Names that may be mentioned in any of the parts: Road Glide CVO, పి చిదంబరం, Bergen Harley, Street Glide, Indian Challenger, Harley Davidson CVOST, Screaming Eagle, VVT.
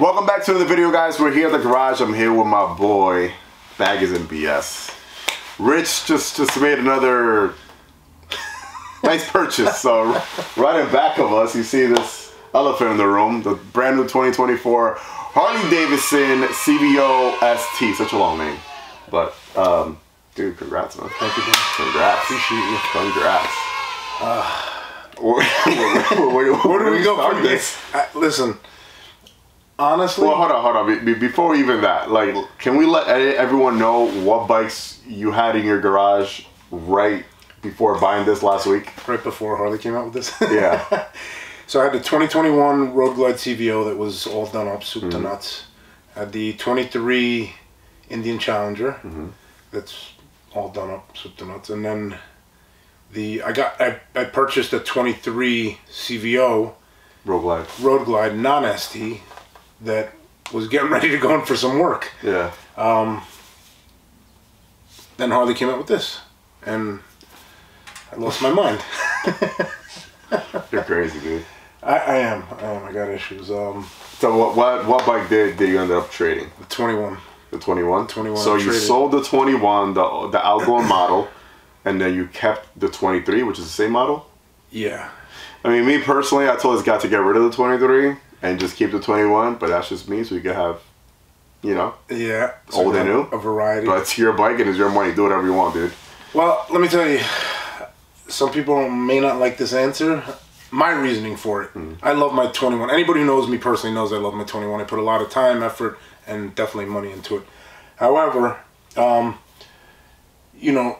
Welcome back to the video, guys. We're here at the garage. I'm here with my boy Baggers and BS. Rich just made another nice purchase. So right in back of us, you see this elephant in the room, the brand new 2024 Harley Davidson CVOST. Such a long name, but dude, congrats, man. Thank you, dude. Congrats. Appreciate you. Congrats. Where do we go from this? Listen. Honestly, well, hold on. Before even that, like, can we let everyone know what bikes you had in your garage right before buying this last week? Right before Harley came out with this? Yeah. So I had the 2021 Road Glide CVO that was all done up, soup to nuts. I had the 23 Indian Challenger that's all done up, soup to nuts. And then I purchased a 23 CVO Road Glide non-ST. That was getting ready to go in for some work. Yeah. Then Harley came out with this, and I lost my mind. You're crazy, dude. I am. I got issues. So what bike did you end up trading? The 21. The 21. 21. So you sold the 21, the outgoing model, and then you kept the 23, which is the same model. Yeah. I mean, me personally, I told this guy to get rid of the 23. And just keep the 21, but that's just me, so you can have, you know, old and new. A variety. But it's your bike and it's your money. Do whatever you want, dude. Well, let me tell you, some people may not like this answer. My reasoning for it, I love my 21. Anybody who knows me personally knows I love my 21. I put a lot of time, effort, and definitely money into it. However, you know,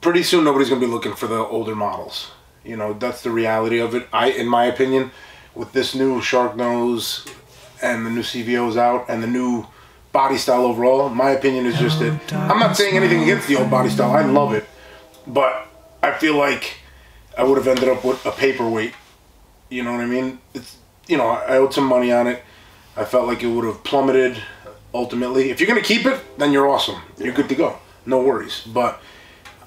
pretty soon nobody's going to be looking for the older models. You know, that's the reality of it. In my opinion, with this new shark nose and the new CVOs out and the new body style overall, my opinion is just that I'm not saying anything against the old body style. I love it, but I feel like I would have ended up with a paperweight. You know what I mean? It's, you know, I owed some money on it. I felt like it would have plummeted ultimately. If you're going to keep it, then you're awesome. You're good to go. No worries. But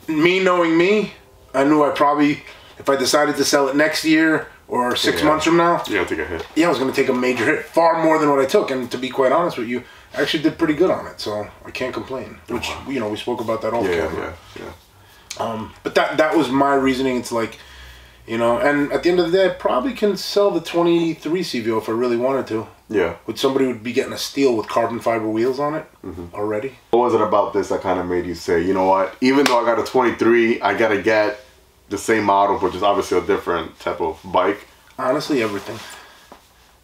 me knowing me, I knew I probably, if I decided to sell it next year, or six months from now, yeah, take a hit. Yeah, I was going to take a major hit, far more than what I took. And to be quite honest with you, I actually did pretty good on it, so I can't complain. Which you know, we spoke about that all camera. Yeah. But that was my reasoning. It's like, you know, and at the end of the day, I probably can sell the 23 CVO if I really wanted to. Yeah. Would somebody would be getting a steal with carbon fiber wheels on it already? What was it about this that kind of made you say, you know what? Even though I got a 23, I got to get the same model, which is obviously a different type of bike. Honestly, everything.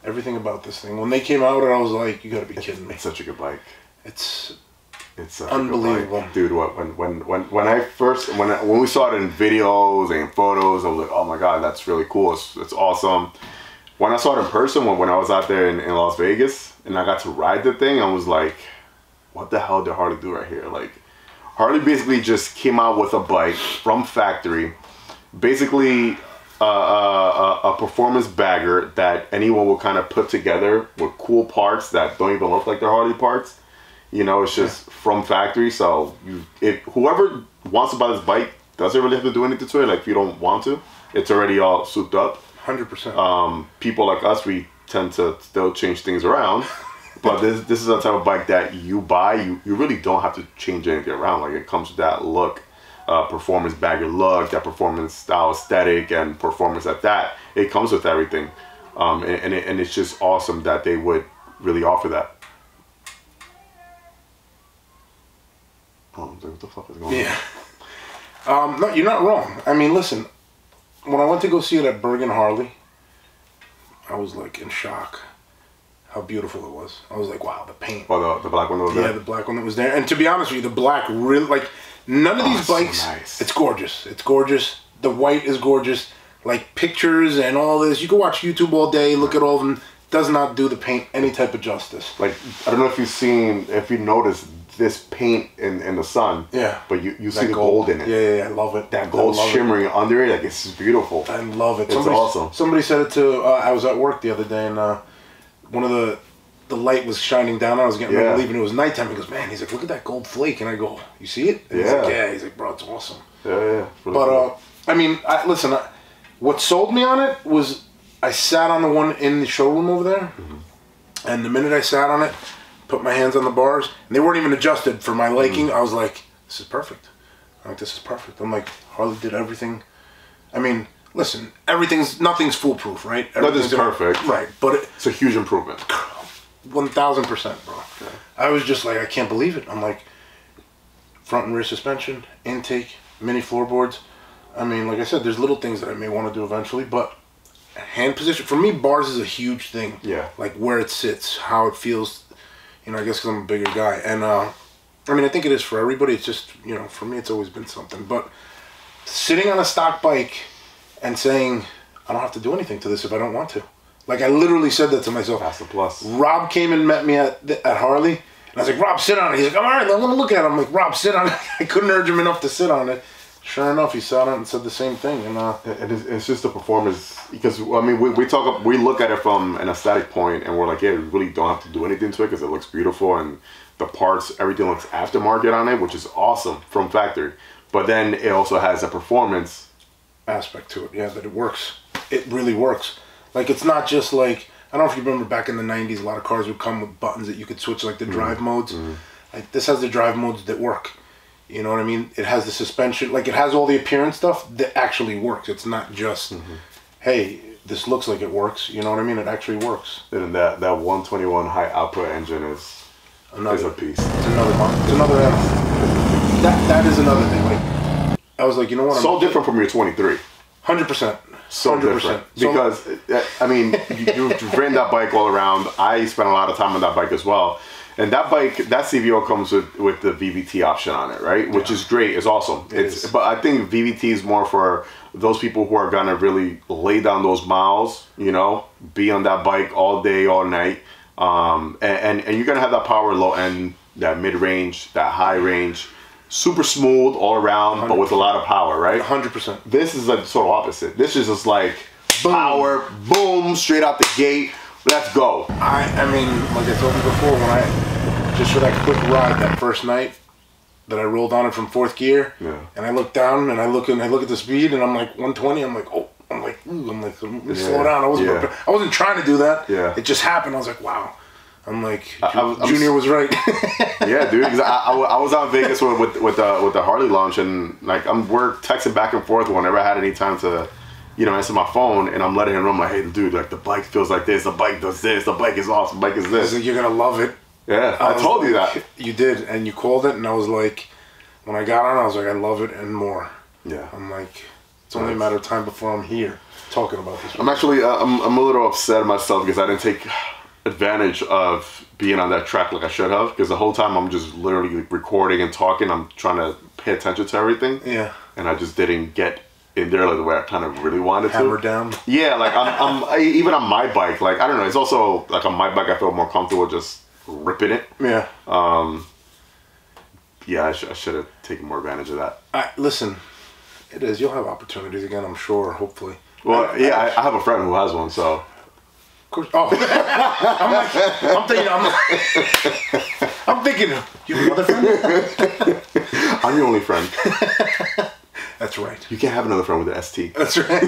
Everything about this thing. When they came out, I was like, you gotta be kidding me. It's such a good bike. It's unbelievable. Bike. Dude, when we saw it in videos and photos, I was like, oh my God, that's really cool. It's awesome. When I saw it in person, when I was out there in Las Vegas and I got to ride the thing, I was like, what the hell did Harley do right here? Like, Harley basically just came out with a bike from factory, basically a performance bagger that anyone will kind of put together with cool parts that don't even look like they're Harley parts. You know, it's just from factory. So whoever wants to buy this bike doesn't really have to do anything to it. Like, if you don't want to, it's already all souped up. 100%. People like us, we tend to still change things around. But this is a type of bike that you buy, you really don't have to change anything around. Like, it comes with that look, performance bagger look, that performance style aesthetic and performance at that. It comes with everything. And it's just awesome that they would really offer that. Oh, what the fuck is going on? Yeah. No, you're not wrong. I mean, listen, when I went to go see it at Bergen Harley, I was like in shock how beautiful it was. I was like, wow, the paint. Oh, the black one that was there? Yeah, the black one that was there. And to be honest with you, the black really, like, none of these bikes, so nice. It's gorgeous. It's gorgeous. The white is gorgeous. Like, pictures and all this. You can watch YouTube all day, look at all of them. Does not do the paint any type of justice. Like, I don't know if you've seen, if you noticed this paint in the sun. Yeah. But you see the gold in it. Yeah, I love it. That gold shimmering under it, like, it's beautiful. I love it. It's awesome. Somebody said it to, I was at work the other day, and one of the light was shining down. I was getting ready to leave, and it was nighttime. He goes, man, he's like, look at that gold flake. And I go, you see it? And he's like, yeah. He's like, bro, it's awesome. Yeah. Really cool. I mean, listen, what sold me on it was I sat on the one in the showroom over there, And the minute I sat on it, put my hands on the bars, and they weren't even adjusted for my liking. I was like, this is perfect. I'm like, this is perfect. I'm like, Harley did everything. I mean, listen, nothing's foolproof, right? Nothing's perfect. Right, but it's a huge improvement. 1,000%, bro. Okay. I was just like, I can't believe it. I'm like, front and rear suspension, intake, mini floorboards. I mean, like I said, there's little things that I may want to do eventually, but hand position, for me, bars is a huge thing. Yeah. Like where it sits, how it feels, you know, I guess because I'm a bigger guy. And, I mean, I think it is for everybody. It's just, you know, for me, it's always been something. But sitting on a stock bike and saying, I don't have to do anything to this if I don't want to. Like, I literally said that to myself. That's the plus. Rob came and met me at Harley, and I was like, Rob, sit on it. He's like, all right, I'm going to look at it. I'm like, Rob, sit on it. I couldn't urge him enough to sit on it. Sure enough, he sat on it and said the same thing. And it's just the performance, because, I mean, we look at it from an aesthetic point, and we're like, yeah, we really don't have to do anything to it because it looks beautiful, and the parts, everything looks aftermarket on it, which is awesome from factory. But then it also has a performance aspect to it, yeah, that it works. It really works. Like, it's not just like, I don't know if you remember back in the 90s, a lot of cars would come with buttons that you could switch, like the drive modes. Like, this has the drive modes that work. You know what I mean? It has the suspension. Like, it has all the appearance stuff that actually works. It's not just, hey, this looks like it works. You know what I mean? It actually works. And that 121 high output engine is another piece. It's another one. It's another animal. That is another thing. Like, I was like, you know what? So different from your 23. 100%. So 100%. Different. Because, I mean, you've ran that bike all around. I spent a lot of time on that bike as well. And that bike, that CVO comes with the VVT option on it, right? Which is great. It's awesome. It is. But I think VVT is more for those people who are going to really lay down those miles, you know, be on that bike all day, all night. And you're going to have that power low end, that mid-range, that high range. Super smooth all around, 100%. But with a lot of power, right? 100%. This is like sort of opposite. This is just like boom. Power, boom, straight out the gate. Let's go. I mean, like I told you before, when I just for that quick ride that first night that I rolled on it from fourth gear, and I look down and I look at the speed and I'm like 120. I'm like, oh, I'm like, let me slow down. I wasn't prepared. I wasn't trying to do that. Yeah, it just happened. I was like, wow. I'm like, Junior was right. Yeah, dude. Cause I was out in Vegas with the Harley launch, and like we're texting back and forth whenever I had any time to, you know, answer my phone, and I'm letting him know, I'm like, hey, dude, like the bike feels like this, the bike does this, the bike is awesome, the bike is this. He's like, you're gonna love it. Yeah, I told you that. You did, and you called it, and I was like, when I got on, I was like, I love it and more. Yeah. I'm like, it's only a matter of time before I'm here talking about this. I'm actually, I'm a little upset at myself because I didn't take advantage of being on that track like I should have, because the whole time I'm just literally recording and talking, I'm trying to pay attention to everything, and I just didn't get in there like the way I kind of really wanted to hammer down. Yeah, like I'm even on my bike, like I don't know, it's also like on my bike I feel more comfortable just ripping it. Yeah. Yeah, I should have taken more advantage of that. Listen, it is, you'll have opportunities again, I'm sure, hopefully. Well, I have a friend who has one, so. Course. Oh, I'm thinking, you have another friend? I'm your only friend. That's right. You can't have another friend with an ST. That's right.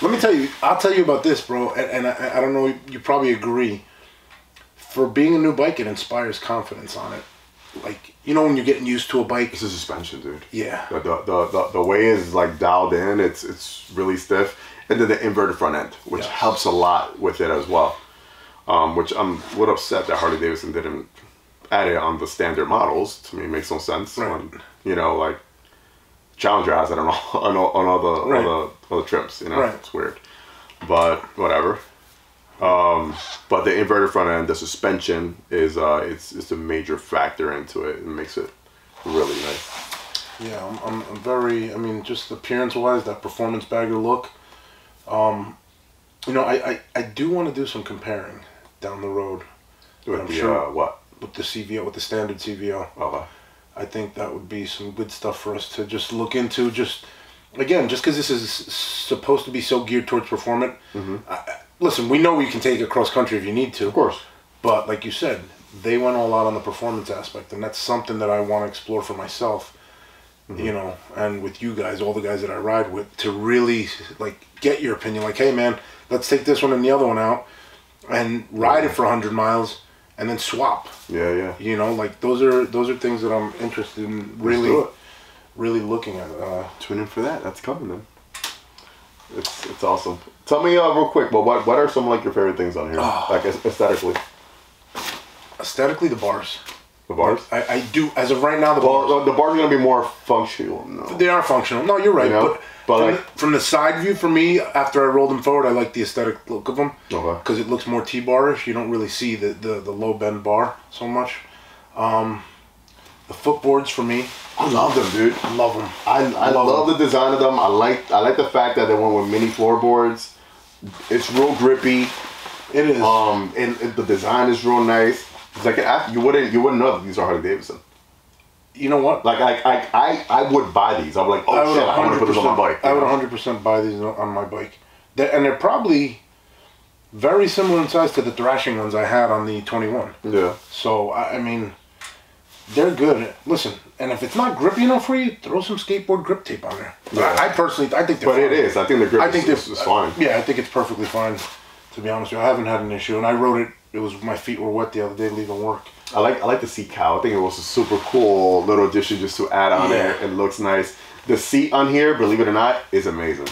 Let me tell you, I'll tell you about this, bro, and I don't know, you probably agree. For being a new bike, it inspires confidence on it. Like, you know when you're getting used to a bike? It's a suspension, dude. Yeah. The way is like dialed in, it's really stiff. And then the inverted front end, which helps a lot with it as well. Which I'm a little upset that Harley Davidson didn't add it on the standard models. To me, it makes no sense. Right. When, you know, like Challenger has it on all the trims. You know, it's weird, but whatever. But the inverted front end, the suspension is it's a major factor into it. It makes it really nice. Yeah, I'm very. I mean, just appearance wise, that performance bagger look. You know, I do want to do some comparing down the road. With the, sure, what? With the CVO, with the standard CVO. Okay. I think that would be some good stuff for us to just look into. Just, again, just because this is supposed to be so geared towards performance. Listen, we know you can take it cross-country if you need to. Of course. But, like you said, they went all out on the performance aspect, and that's something that I want to explore for myself. You know, and with you guys, all the guys that I ride with, to really like get your opinion, like, hey man, let's take this one and the other one out, and ride it for 100 miles and then swap. Yeah, yeah. You know, like those are things that I'm interested in really looking at. Tune in for that. That's coming then. It's awesome. Tell me real quick, but what are some like your favorite things on here? Oh. Like aesthetically. Aesthetically, the bars. The bars? I do. As of right now, the bars are going to be more functional. No. They are functional. No, you're right. You know? But from the side view, for me, after I roll them forward, I like the aesthetic look of them. Okay. Because it looks more T-bar-ish. You don't really see the low bend bar so much. The footboards for me. I love them, dude. I love them. I love the design of them. I like the fact that they went with mini floorboards. It's real grippy. It is. And the design is real nice. It's like you wouldn't know that these are Harley Davidson. You know what? Like I would buy these. I'm like, oh shit, I want to put this on my bike. I would 100% buy these on my bike. They're probably very similar in size to the thrashing ones I had on the 21. Yeah. So I mean, they're good. Listen, and if it's not grippy enough for you, throw some skateboard grip tape on there. Yeah. I personally think they're fine. But it is. I think the grip is fine. Yeah, I think it's perfectly fine. To be honest with you, I haven't had an issue, and I rode it. It was, my feet were wet the other day leaving work. I like the seat cowl. I think it was a super cool little addition just to add on there. It looks nice. The seat on here, believe it or not, is amazing.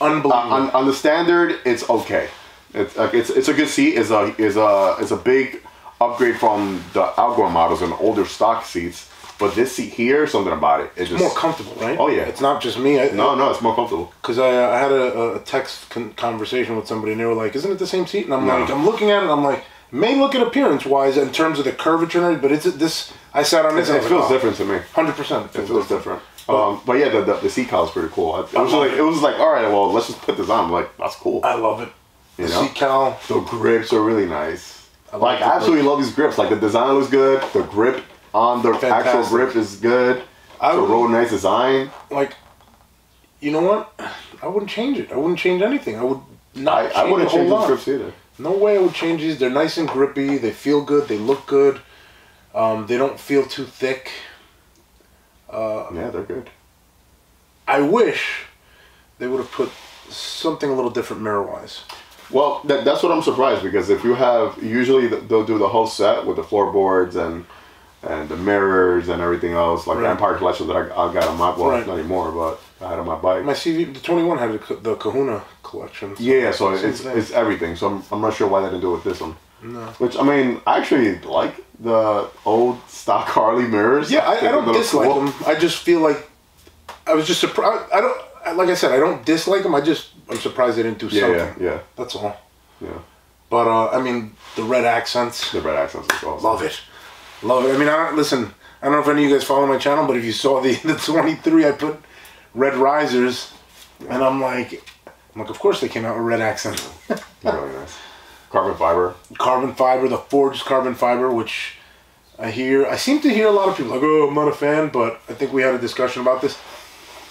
Unbelievable. On the standard, it's okay. It's a good seat. It's a big upgrade from the outgoing models and older stock seats. But this seat here, something about it. It's just more comfortable, right? Oh yeah. It's not just me. No, it's more comfortable. Because I had a text conversation with somebody, and they were like, "Isn't it the same seat?" And I'm like, I'm looking at it, and I'm like, may look at appearance wise in terms of the curvature, but it's this. I sat on this. It feels different to me. 100%. It feels different. But yeah, the seat cowl is pretty cool. It was like, all right, well, let's just put this on. I'm like, that's cool. I love it. You know? Seat cowl. The grips are really nice. I absolutely love these grips. Like the design looks good. The grip. The actual grip is good. It's a real nice design. Like, you know what? I wouldn't change it. I wouldn't change anything. I would not. I wouldn't change these grips either. No way I would change these. They're nice and grippy. They feel good. They look good. They don't feel too thick. Yeah, they're good. I wish they would have put something a little different mirror-wise. Well, that's what I'm surprised, because if you have, usually they'll do the whole set with the floorboards and the mirrors and everything else, like Empire Collection that I got on my, not anymore, but I had on my bike. My CV, the 21 had the Kahuna Collection. So yeah, so it's everything. So I'm not sure why they didn't do it with this one. No. Which, I mean, I actually like the old stock Harley mirrors. Yeah, I don't dislike them. I just feel like, I was just surprised. I don't, like I said, I don't dislike them. I'm surprised they didn't do something. Yeah, that's all. Yeah. But, I mean, the red accents. The red accents as well. Love it. Love it. I mean, I don't know if any of you guys follow my channel, but if you saw the 23, I put red risers, and I'm like, of course they came out with red accents. Really nice. Carbon fiber. Carbon fiber, the forged carbon fiber, which I seem to hear a lot of people like, oh, I'm not a fan, but I think we had a discussion about this.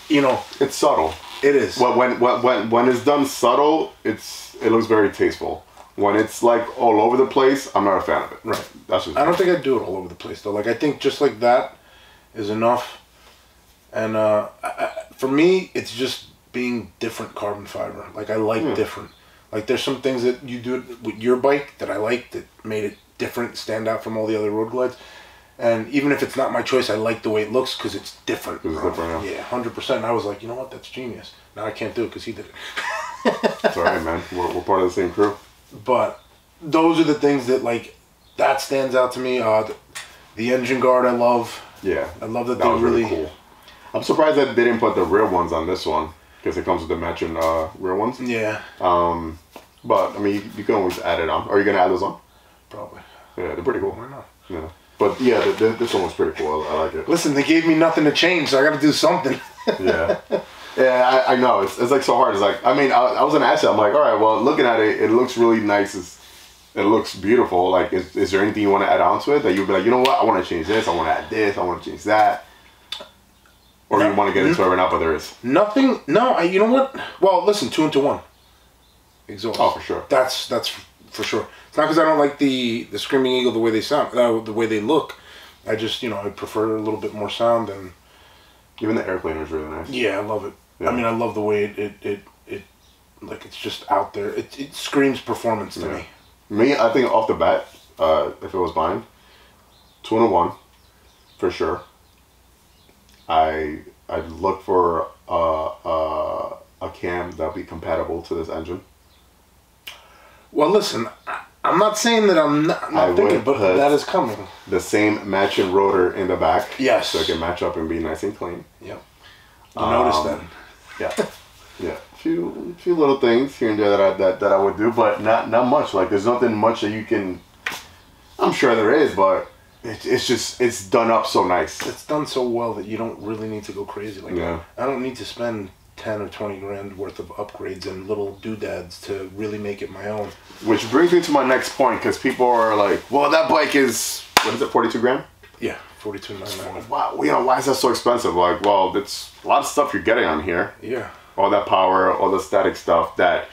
You know, it's subtle. It is. When it's done subtle, it looks very tasteful. When it's like all over the place, I'm not a fan of it. Right. That's what I don't think I'd do it all over the place though. Like I think just like that is enough. And for me, it's just being different carbon fiber. Like I like different. Like there's some things that you do with your bike that I like that made it different, stand out from all the other Road Glides. And even if it's not my choice, I like the way it looks because it's different. It's different, yeah. 100%. And I was like, you know what? That's genius. Now I can't do it because he did it. It's all right, man. We're part of the same crew. But those are the things that that stands out to me. The engine guard I love. Yeah. I love that they really cool. I'm surprised that they didn't put the rear ones on this one because it comes with the matching rear ones. Yeah. But I mean you can always add it on. Are you gonna add those on? Probably. Yeah, they're pretty cool. Why not? Yeah. But yeah, this one was pretty cool. I like it. Listen, they gave me nothing to change, so I gotta do something. Yeah. Yeah, I know. It's like so hard. It's like, I mean, I was going to ask you. I'm like, all right, well, looking at it, it looks really nice. It looks beautiful. Like, is there anything you want to add on to it that you'd be like, you know what? I want to change this. I want to add this. I want to change that. Or you want to get into it right now, but there is. Nothing. No, you know what? Well, listen, 2 into 1. Exhaust. Oh, for sure. That's for sure. It's not because I don't like the Screaming Eagle, the way they sound, the way they look. I just, you know, I prefer a little bit more sound. And even the airplane was really nice. Yeah, I love it. Yeah. I mean, I love the way it like it's just out there. It screams performance to me. Me, I think off the bat, if it was mine, 2-in-1 for sure. I'd look for a cam that'll be compatible to this engine. Well, listen, I'm not saying that I'm not thinking, but that is coming. The same matching rotor in the back. Yes. So it can match up and be nice and clean. Yep. You noticed that. Yeah. Yeah. A few little things here and there that I would do, but not much. Like, there's nothing much that you can. I'm sure there is, but it's done up so nice. It's done so well that you don't really need to go crazy like that. I don't need to spend 10 or 20 grand worth of upgrades and little doodads to really make it my own. Which brings me to my next point, because people are like, well, that bike is, what is it, 42 grand? Yeah, 42.99. Wow, you know, why is that so expensive? Like, well, it's a lot of stuff you're getting on here. Yeah. All that power, all the static stuff that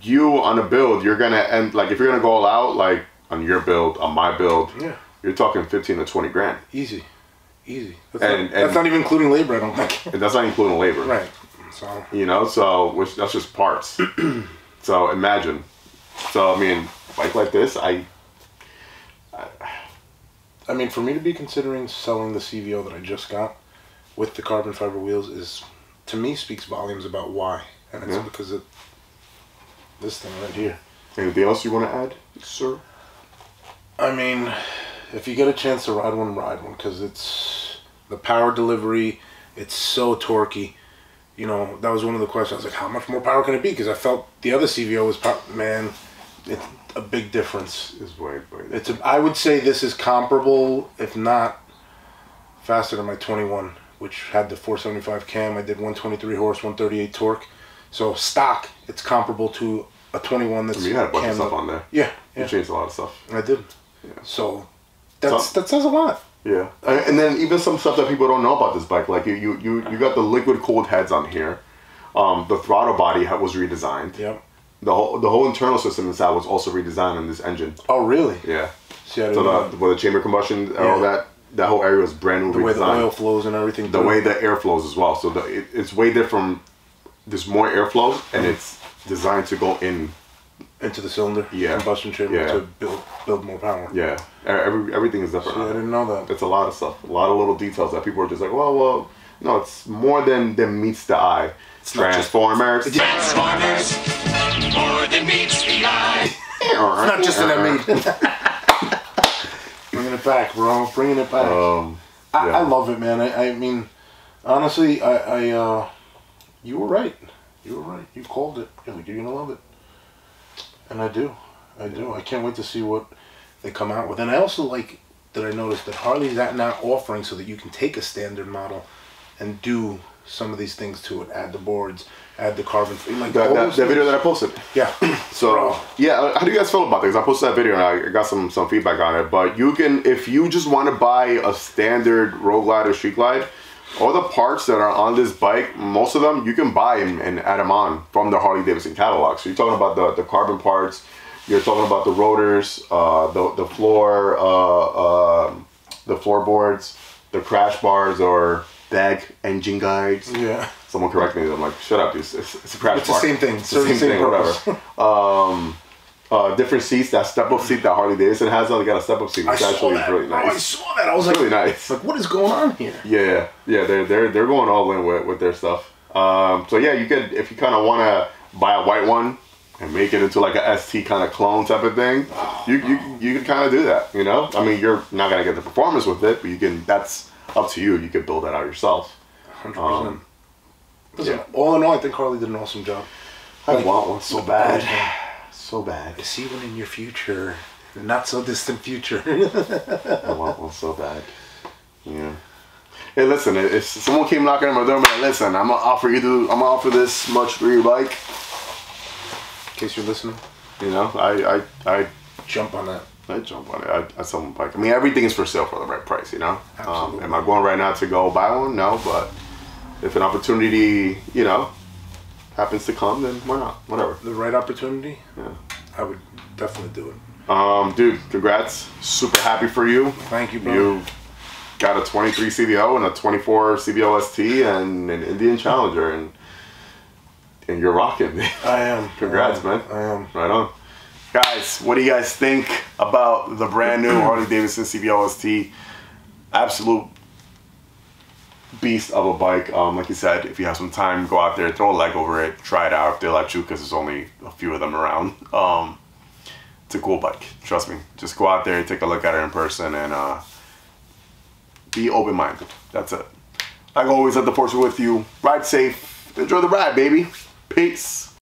you on a build, you're gonna end, like, if you're gonna go all out, like on your build, on my build, yeah, you're talking 15 to 20 grand. Easy, easy. That's not even including labor, I don't think. And that's not including labor, right? So you know, so which that's just parts. So imagine. So I mean, bike like this, I mean, for me to be considering selling the CVO that I just got with the carbon fiber wheels is, to me, speaks volumes about why, and it's because of this thing right here. Anything else you want to add, sir? I mean, if you get a chance to ride one, because it's the power delivery, it's so torquey. You know, that was one of the questions. I was like, how much more power can it be? Because I felt the other CVO was power. Man, it's a big difference. It's way, way. It's a, I would say this is comparable, if not faster than my 21. Which had the 475 cam. I did 123 horse, 138 torque. So stock, it's comparable to a 21 that's. I mean, you had a bunch of stuff on there. Yeah, yeah. You changed a lot of stuff. I did. Yeah. So that says a lot. Yeah, and then even some stuff that people don't know about this bike, like you got the liquid cooled heads on here. The throttle body was redesigned. Yep. The whole internal system inside was also redesigned on this engine. Oh really? Yeah. See, I so the chamber combustion and all that. That whole area was brand new. The way the oil flows and everything. The way the air flows as well. So it's way different. There's more airflow, and it's designed to go in into the cylinder. Yeah. Combustion chamber to build more power. Yeah. Everything is different. So I didn't know that. It's a lot of stuff. A lot of little details that people are just like, well, no, it's more than meets the eye. It's Transformers. Transformers. More than meets the eye. It's not just an ME. It back, bro. Bringing it back. I love it, man. I mean, honestly, I you were right. You were right. You called it. You're like, you're gonna love it, and I do. I do. I can't wait to see what they come out with. And I also like that I noticed that Harley's now offering so that you can take a standard model and do some of these things to it. Add the boards. Add the carbon. Like that video that I posted. Yeah. So yeah, how do you guys feel about this? I posted that video and I got some feedback on it. But you can, if you just want to buy a standard Road Glide or Street Glide, all the parts that are on this bike, most of them you can buy and add them on from the Harley Davidson catalog. So you're talking about the carbon parts. You're talking about the rotors, the floor, the floorboards, the crash bars, or bag engine guides. Yeah. Someone correct me. I'm like, shut up. It's a crash bar. It's the same thing. It's the same thing. Whatever. Different seats. That step-up seat that Harley Davidson has. They got a step-up seat. It's actually really nice. Oh, I saw that. I was like, really nice. Like, what is going on here? Yeah, yeah. They're going all in with their stuff. So yeah, you could, if you kind of want to buy a white one and make it into like a ST kind of clone type of thing, you could kind of do that. You know, I mean, you're not gonna get the performance with it, but you can. That's up to you. You could build that out yourself. 100%. Listen, all in all, I think Harley did an awesome job. I want one so bad. So bad. I see one in your future. The not so distant future. I want one so bad. Yeah. Hey, listen, if someone came knocking on my door and like, listen, I'm gonna offer this much for your bike. In case you're listening. You know, I jump on that. I jump on it. I sell my bike. I mean, everything is for sale for the right price, you know? Absolutely. Am I going right now to go buy one? No, but if an opportunity, you know, happens to come, then why not? Whatever. The right opportunity? Yeah. I would definitely do it. Dude, congrats. Super happy for you. Thank you, bro. You got a 23 CVO and a 24 CVOST and an Indian Challenger, and you're rocking. I am. Congrats, man. I am. Right on. Guys, what do you guys think about the brand new Harley Davidson CVOST? Absolute beast of a bike. Like you said, if you have some time, go out there, throw a leg over it, try it out if they let you, because there's only a few of them around. It's a cool bike, trust me. Just go out there and take a look at her in person and be open-minded. That's it. Like always, let the Porsche with you. Ride safe. Enjoy the ride, baby. Peace.